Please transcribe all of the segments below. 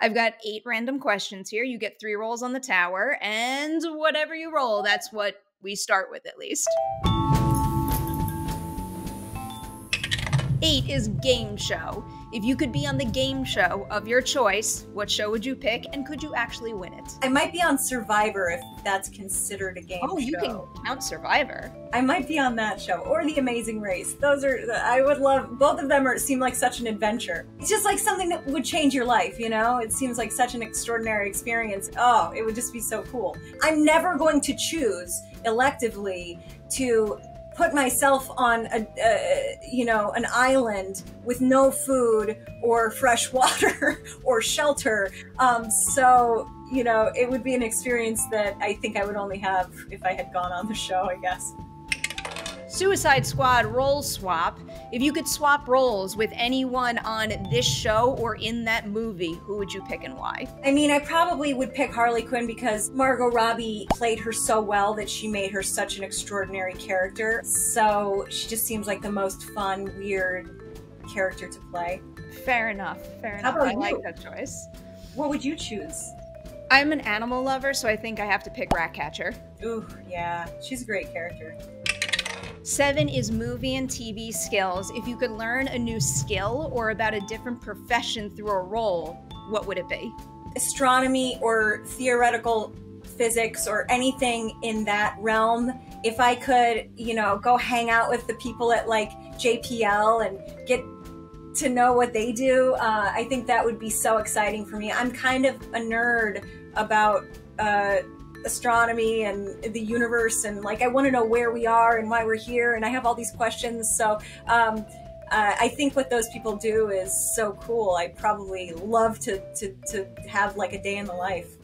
I've got 8 random questions here. You get 3 rolls on the tower, and whatever you roll, that's what we start with, at least. 8 is game show. If you could be on the game show of your choice, what show would you pick, and could you actually win it? I might be on Survivor, if that's considered a game show. Oh, you can count Survivor. I might be on that show, or The Amazing Race. Those are, I would love, both of them are, seem like such an adventure. It's just like something that would change your life, you know? It seems like such an extraordinary experience. Oh, it would just be so cool. I'm never going to choose, electively, to put myself on an island with no food or fresh water or shelter. So, you know, it would be an experience that I think I would only have if I had gone on the show, I guess. Suicide Squad role swap. If you could swap roles with anyone on this show or in that movie, who would you pick and why? I mean, I probably would pick Harley Quinn because Margot Robbie played her so well that she made her such an extraordinary character. So she just seems like the most fun, weird character to play. Fair enough, fair enough. I like that choice. What would you choose? I'm an animal lover, so I think I have to pick Ratcatcher. Ooh, yeah, she's a great character. 7 is movie and TV skills. If you could learn a new skill or about a different profession through a role, what would it be? Astronomy or theoretical physics or anything in that realm. If I could, you know, go hang out with the people at like JPL and get to know what they do, I think that would be so exciting for me. I'm kind of a nerd about astronomy and the universe, and like I want to know where we are and why we're here, and I have all these questions. So I think what those people do is so cool. I probably love to have like a day in the life.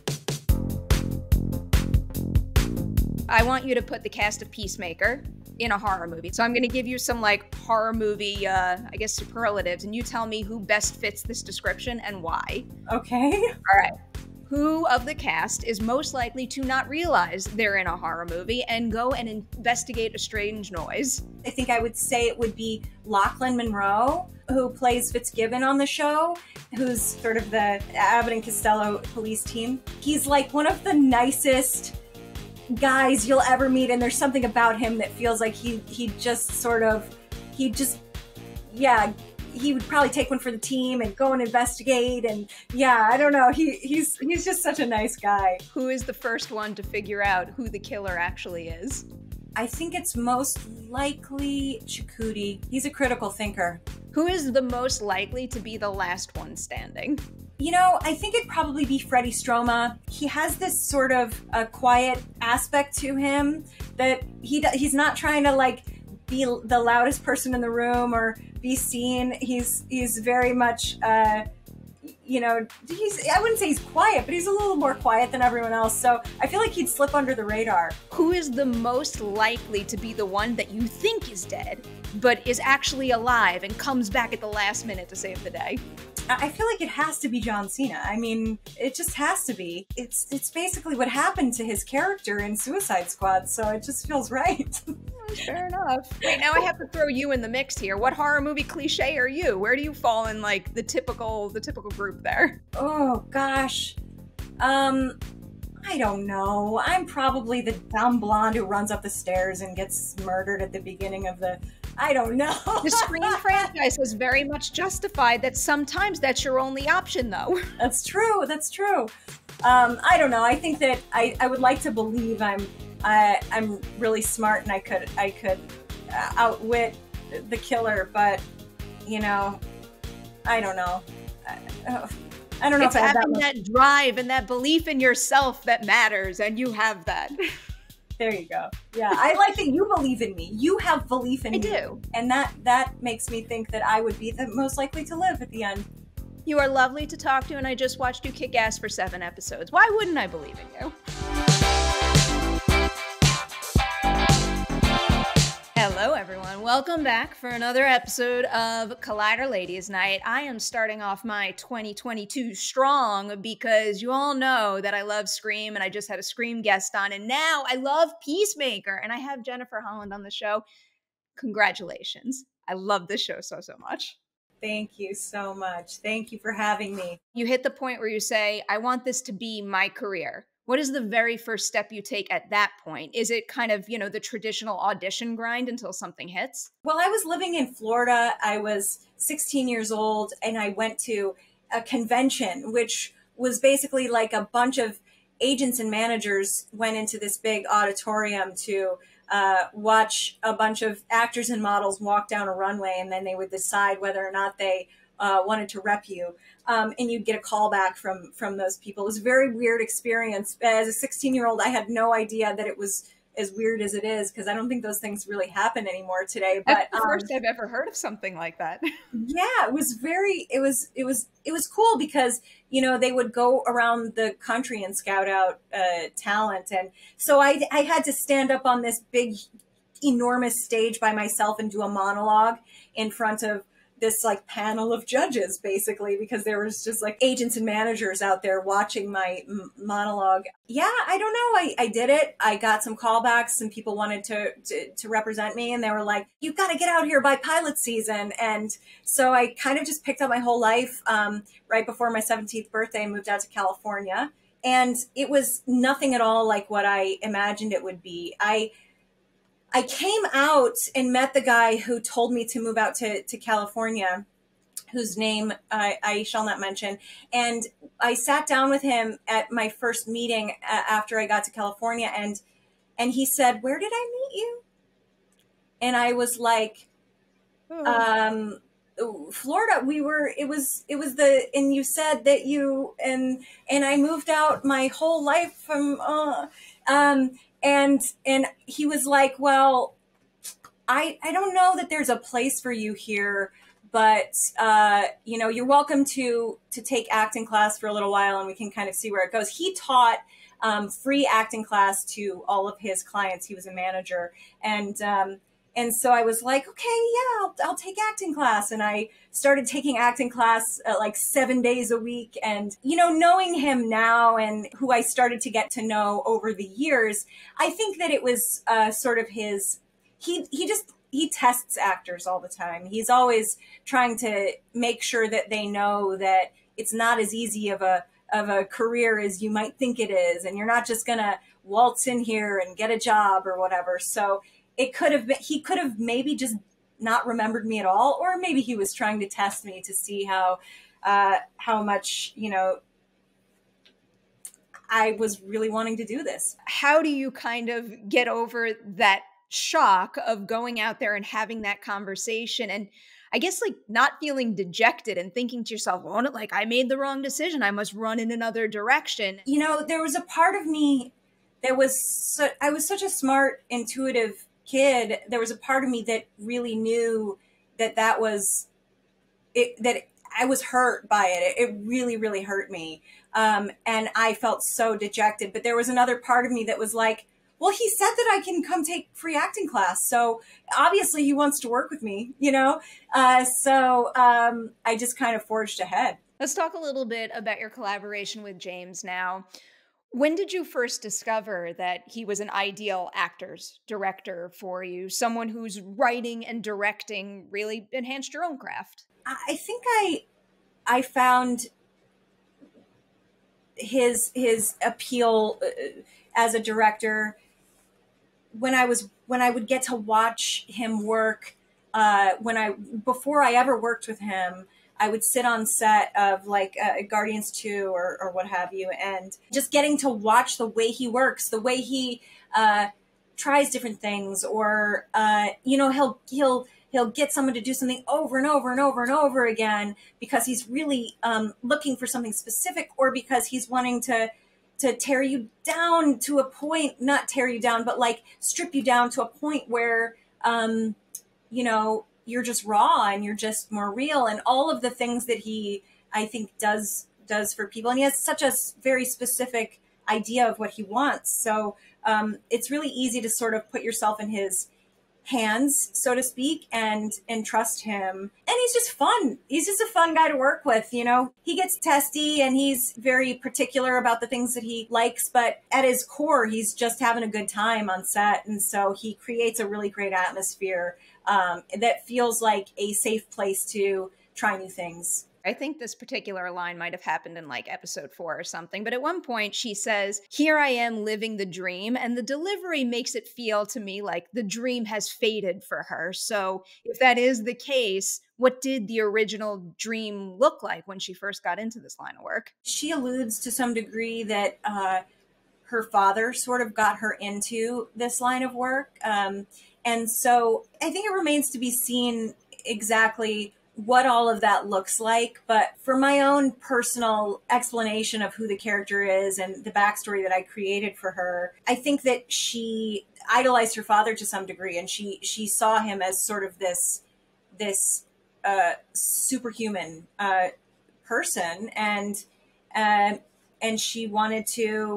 I want you to put the cast of Peacemaker in a horror movie. So I'm going to give you some like horror movie, I guess, superlatives, and you tell me who best fits this description and why. Okay. All right. Who of the cast is most likely to not realize they're in a horror movie and go and investigate a strange noise? I think I would say it would be Lachlan Monroe, who plays Fitzgibbon on the show, who's sort of the Abbott and Costello police team. He's like one of the nicest guys you'll ever meet, and there's something about him that feels like he would probably take one for the team and go and investigate, and yeah, I don't know. He's just such a nice guy. Who is the first one to figure out who the killer actually is? I think it's most likely Chikuti. He's a critical thinker. Who is the most likely to be the last one standing? You know, I think it'd probably be Freddy Stroma. He has this sort of a quiet aspect to him that he's not trying to like be the loudest person in the room or be seen. He's very much, you know, I wouldn't say he's quiet, but he's a little more quiet than everyone else. So I feel like he'd slip under the radar. Who is the most likely to be the one that you think is dead, but is actually alive and comes back at the last minute to save the day? I feel like it has to be John Cena. I mean, it just has to be. It's basically what happened to his character in Suicide Squad, so it just feels right. Fair enough. Wait, now I have to throw you in the mix here. What horror movie cliche are you? Where do you fall in like the typical group there? Oh gosh, I don't know. I'm probably the dumb blonde who runs up the stairs and gets murdered at the beginning of the. I don't know. The Scream franchise is very much justified that sometimes that's your only option, though. That's true. That's true. I don't know. I think that I would like to believe I'm really smart and I could outwit the killer, but you know, I don't know. I don't know. It's having that drive and that belief in yourself that matters, and you have that. There you go. Yeah, I like that you believe in me. You have belief in me. I do, and that makes me think that I would be the most likely to live at the end. You are lovely to talk to, and I just watched you kick ass for 7 episodes. Why wouldn't I believe in you? Hello everyone, welcome back for another episode of Collider Ladies Night. I am starting off my 2022 strong because you all know that I love Scream, and I just had a Scream guest on, and now I love Peacemaker, and I have Jennifer Holland on the show. Congratulations. I love this show so, so much. Thank you so much. Thank you for having me. You hit the point where you say, I want this to be my career. What is the very first step you take at that point? Is it kind of, you know, the traditional audition grind until something hits? Well, I was living in Florida. I was 16 years old and I went to a convention, which was basically like a bunch of agents and managers went into this big auditorium to watch a bunch of actors and models walk down a runway, and then they would decide whether or not they wanted to rep you. And you'd get a call back from those people. It was a very weird experience. As a 16-year-old, I had no idea that it was as weird as it is, because I don't think those things really happen anymore today. But that's the first I've ever heard of something like that. Yeah, it was very, it was cool because, you know, they would go around the country and scout out talent. And so I had to stand up on this big, enormous stage by myself and do a monologue in front of this like panel of judges, basically, because there was just like agents and managers out there watching my monologue. Yeah, I don't know. I did it. I got some callbacks. Some people wanted to represent me, and they were like, "You've got to get out here by pilot season." And so I kind of just picked up my whole life. Right before my 17th birthday, I moved out to California, and it was nothing at all like what I imagined it would be. I came out and met the guy who told me to move out to California, whose name I shall not mention. And I sat down with him at my first meeting after I got to California. And he said, "Where did I meet you?" And I was like, Florida. It was the, and you said that you, and I moved out my whole life from, And he was like, "Well, I don't know that there's a place for you here, but, you know, you're welcome to take acting class for a little while and we can kind of see where it goes." He taught free acting class to all of his clients. He was a manager. And so I was like, okay, yeah, I'll take acting class. And I started taking acting class like 7 days a week. And, you know, knowing him now and who I started to get to know over the years, I think that it was sort of his, he tests actors all the time. He's always trying to make sure that they know that it's not as easy of a career as you might think it is. And you're not just gonna waltz in here and get a job or whatever. So it could have been, he could have maybe just not remembered me at all, or maybe he was trying to test me to see how much, you know, I was really wanting to do this. How do you kind of get over that shock of going out there and having that conversation? And I guess like not feeling dejected and thinking to yourself, well, like I made the wrong decision. I must run in another direction. You know, there was a part of me that was, I was such a smart, intuitive kid. There was a part of me that really knew that that was it, that I was hurt by it. It really, really hurt me. And I felt so dejected, but there was another part of me that was like, well, he said that I can come take free acting class. So obviously he wants to work with me, you know? So I just kind of forged ahead. Let's talk a little bit about your collaboration with James now. When did you first discover that he was an ideal actor's director for you, someone whose writing and directing really enhanced your own craft? I think I found his appeal as a director when I would get to watch him work. Before I ever worked with him, I would sit on set of like Guardians 2 or what have you, and just getting to watch the way he works, the way he tries different things, or you know, he'll get someone to do something over and over and over and over again because he's really looking for something specific, or because he's wanting to tear you down to a point, not tear you down, but like strip you down to a point where you know, you're just raw and you're just more real, and all of the things that he, I think, does for people. And he has such a very specific idea of what he wants. So it's really easy to sort of put yourself in his hands, so to speak, and trust him. And he's just fun. He's just a fun guy to work with, you know? He gets testy and he's very particular about the things that he likes, but at his core, he's just having a good time on set. And so he creates a really great atmosphere that feels like a safe place to try new things. I think this particular line might have happened in like episode 4 or something, but at one point she says, "Here I am living the dream," and the delivery makes it feel to me like the dream has faded for her. So if that is the case, what did the original dream look like when she first got into this line of work? She alludes to some degree that her father sort of got her into this line of work. And so I think it remains to be seen exactly what all of that looks like. But for my own personal explanation of who the character is and the backstory that I created for her, I think that she idolized her father to some degree, and she saw him as sort of this superhuman person, and she wanted to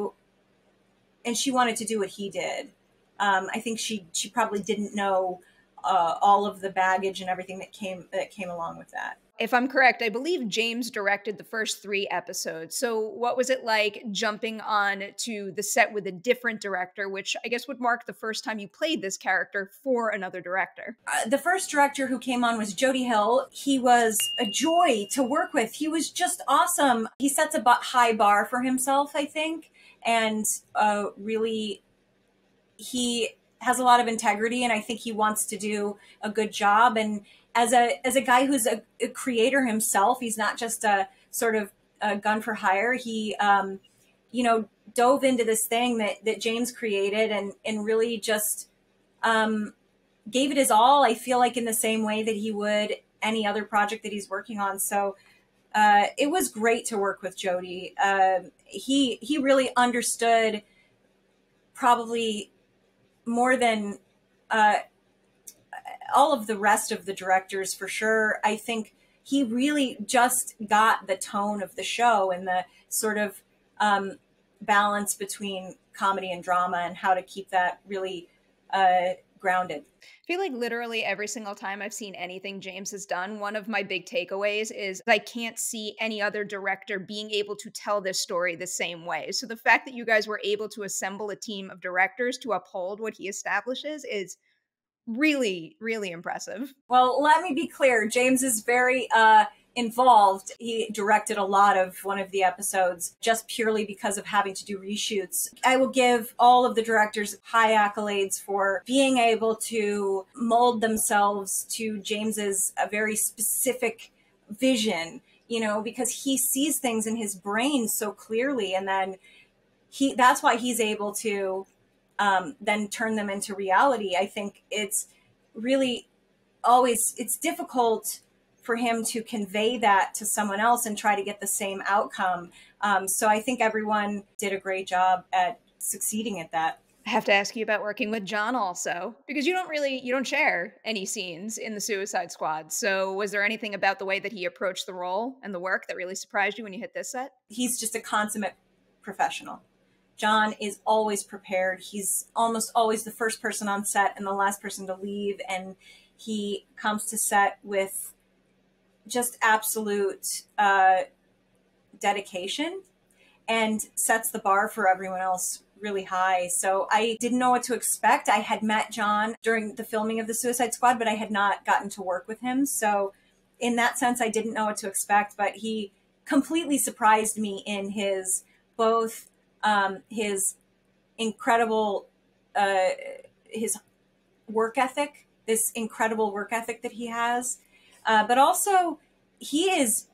do what he did. I think she probably didn't know all of the baggage and everything that came along with that. If I'm correct, I believe James directed the first 3 episodes. So what was it like jumping on to the set with a different director, which I guess would mark the first time you played this character for another director? The first director who came on was Jody Hill. He was a joy to work with. He was just awesome. He sets a high bar for himself, I think. And really, he has a lot of integrity, and I think he wants to do a good job. And as a guy who's a creator himself, he's not just a sort of a gun for hire. He, you know, dove into this thing that James created and really just gave it his all, I feel like, in the same way that he would any other project that he's working on. So it was great to work with Jody. He really understood probably more than all of the rest of the directors, for sure. I think he really just got the tone of the show and the sort of balance between comedy and drama and how to keep that really grounded. I feel like literally every single time I've seen anything James has done, one of my big takeaways is I can't see any other director being able to tell this story the same way. So the fact that you guys were able to assemble a team of directors to uphold what he establishes is really, really impressive. Well, let me be clear. James is very involved. He directed a lot of one of the episodes just purely because of having to do reshoots. I will give all of the directors high accolades for being able to mold themselves to James's very specific vision, you know, because he sees things in his brain so clearly, and then that's why he's able to then turn them into reality. I think it's really always, it's difficult for him to convey that to someone else and try to get the same outcome. So I think everyone did a great job at succeeding at that. I have to ask you about working with John also, because you don't share any scenes in The Suicide Squad. So was there anything about the way that he approached the role and the work that really surprised you when you hit this set? He's just a consummate professional. John is always prepared. He's almost always the first person on set and the last person to leave. And he comes to set with just absolute dedication and sets the bar for everyone else really high. So I didn't know what to expect. I had met John during the filming of The Suicide Squad, but I had not gotten to work with him. So in that sense, I didn't know what to expect, but he completely surprised me in his, both his incredible, his work ethic, this incredible work ethic that he has. But also, he is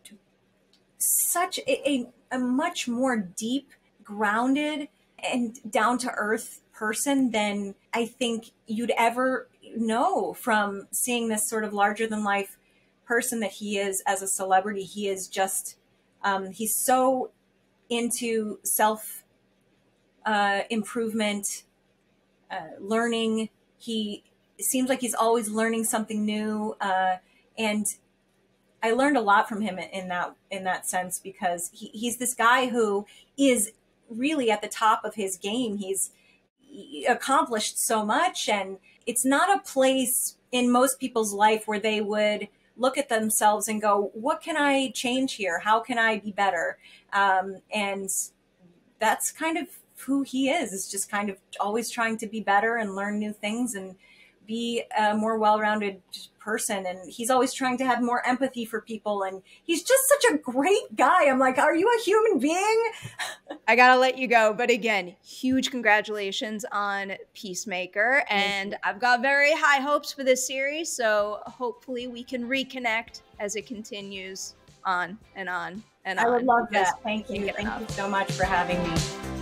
such a much more deep, grounded, and down-to-earth person than I think you'd ever know from seeing this sort of larger-than-life person that he is as a celebrity. He is just, he's so into self-improvement, learning. He seems like he's always learning something new. And I learned a lot from him in that sense, because he's this guy who is really at the top of his game. He's accomplished so much, and it's not a place in most people's life where they would look at themselves and go, what can I change here? How can I be better? And that's kind of who he is just kind of always trying to be better and learn new things and be a more well-rounded person. And he's always trying to have more empathy for people. And he's just such a great guy. I'm like, are you a human being? I gotta let you go. But again, huge congratulations on Peacemaker. And I've got very high hopes for this series. So hopefully we can reconnect as it continues on and on and on. I would love that. Thank you. Thank you so much for having me.